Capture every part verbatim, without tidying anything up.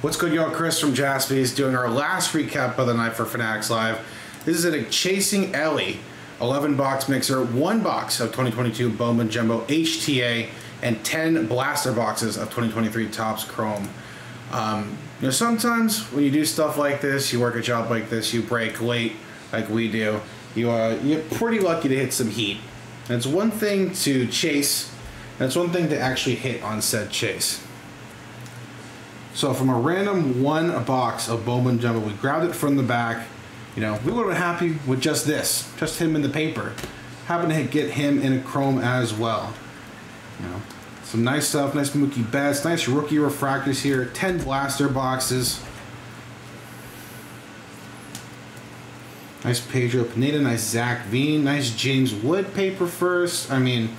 What's good, y'all? Chris from Jaspies doing our last recap of the night for Fanatics Live. This is a Chasing Ellie eleven box mixer, one box of twenty twenty-two Bowman Jumbo H T A, and ten blaster boxes of twenty twenty-three Topps Chrome. Um, you know, sometimes when you do stuff like this, you work a job like this, you break late like we do, you, uh, you're pretty lucky to hit some heat. And it's one thing to chase, and it's one thing to actually hit on said chase. So from a random one box of Bowman Jumbo, we grabbed it from the back. You know, we would have been happy with just this, just him in the paper. Happened to get him in a chrome as well. You know, some nice stuff, nice Mookie Best, nice rookie refractors here, ten blaster boxes. Nice Pedro Pineda, nice Zach Veen, nice James Wood paper first. I mean,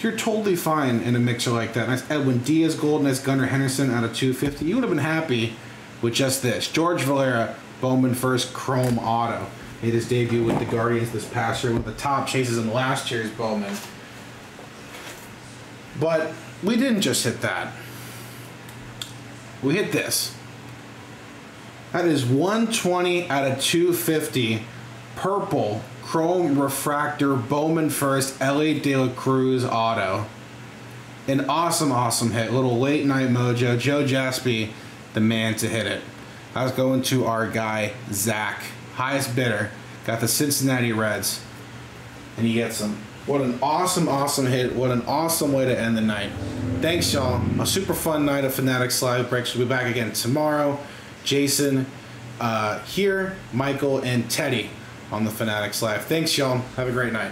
you're totally fine in a mixer like that. Nice Edwin Diaz gold, nice Gunnar Henderson out of two fifty. You would have been happy with just this. George Valera, Bowman first, chrome auto. Made his debut with the Guardians this past year, with the top chases in last year's Bowman. But we didn't just hit that. We hit this. That is one twenty out of two fifty purple chrome refractor Bowman first L A De La Cruz auto. An awesome, awesome hit. Little late night mojo. Joe Jaspy, the man to hit it. I was going to our guy, Zach. Highest bidder. Got the Cincinnati Reds. And he gets them. What an awesome, awesome hit. What an awesome way to end the night. Thanks, y'all. A super fun night of Fanatics Live breaks. We'll be back again tomorrow. Jason, uh, here, Michael, and Teddy on the Fanatics Live. Thanks, y'all. Have a great night.